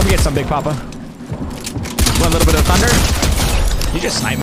Come get some, Big Papa. Want a little bit of thunder? You just sniped me.